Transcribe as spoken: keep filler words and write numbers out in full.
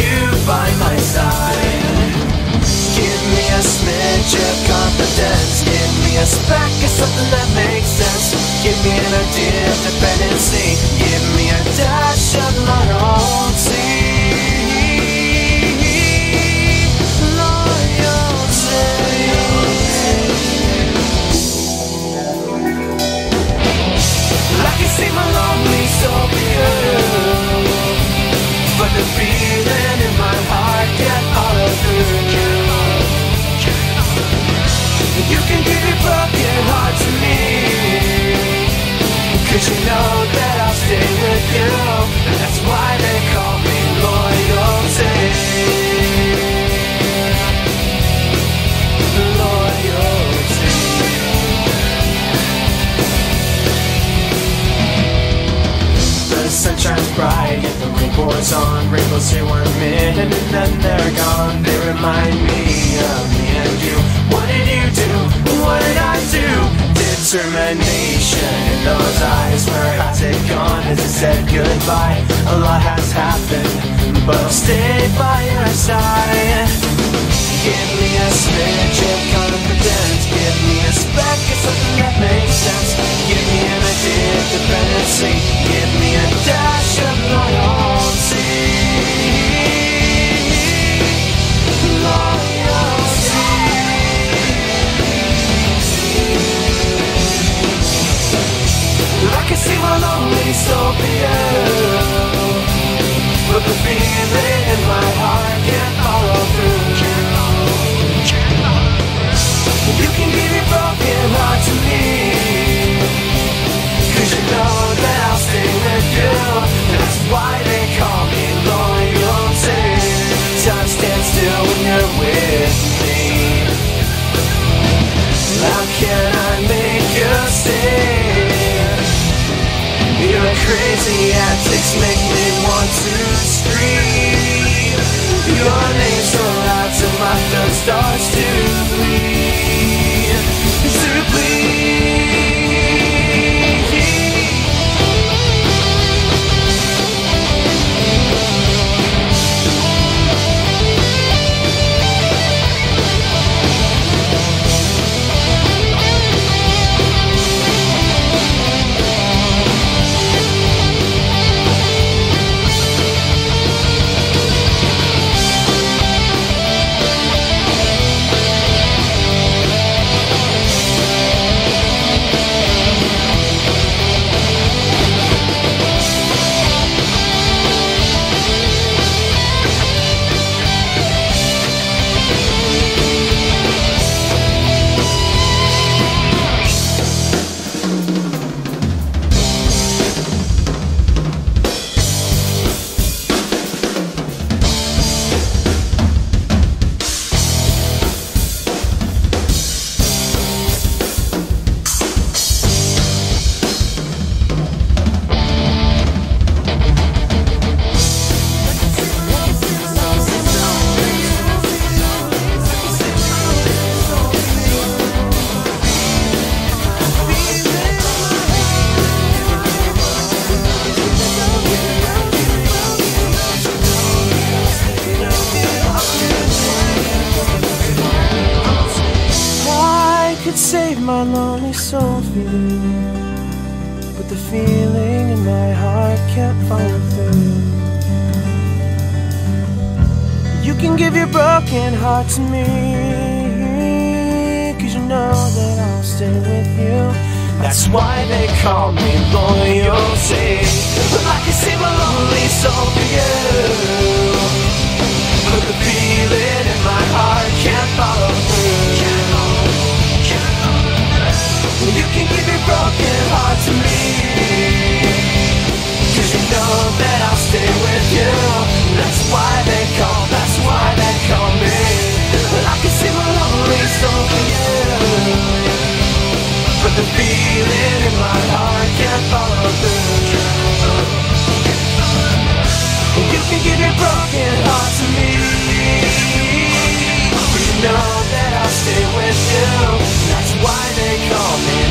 you by my side. Give me a smidge of confidence, give me a speck of something that makes sense. Give me an idea of dependency, give me a dash of my own tea. Loyalty, I can see my lonely soul being, but the feeling in my heart can't follow through. You can give your broken heart to me, cause you know that I'll stay with you, and that's why they call me loyalty. Loyalty. The sun shines bright and the rainbows on, rainbows here one minute and then they're gone. They remind me of me and you. What did you do? What did I do? Determination in those eyes, where has it gone as it said goodbye? A lot has happened, but I'll stay by your side. Give me a smidge of confidence, give me a speck of something that makes sense. Give me an idea of dependency, give me a dash of loyalty. I can see my lonely soul being, but the feeling in my heart can't follow through. You can give your broken heart to me, cause you know that I'll stay with you, that's why they call me loyalty. Time stands still when you're with me. How can I make you stay? Your crazy antics make me want to scream. Your name's so loud till my throat starts to bleed, to save my lonely soul for you, but the feeling in my heart can't follow through. You can give your broken heart to me, cause you know that I'll stay with you, that's why they call me loyalty. But I can save my lonely soul for you, but the feeling in my heart can't follow through. You can give your broken heart to me, cause you know that I'll stay with you, that's why they call, that's why they call me. I can see my lonely soul for you, but the feeling in my heart can't follow through. You can give your broken heart to me, cause you know that I'll stay with you, that's why they call me.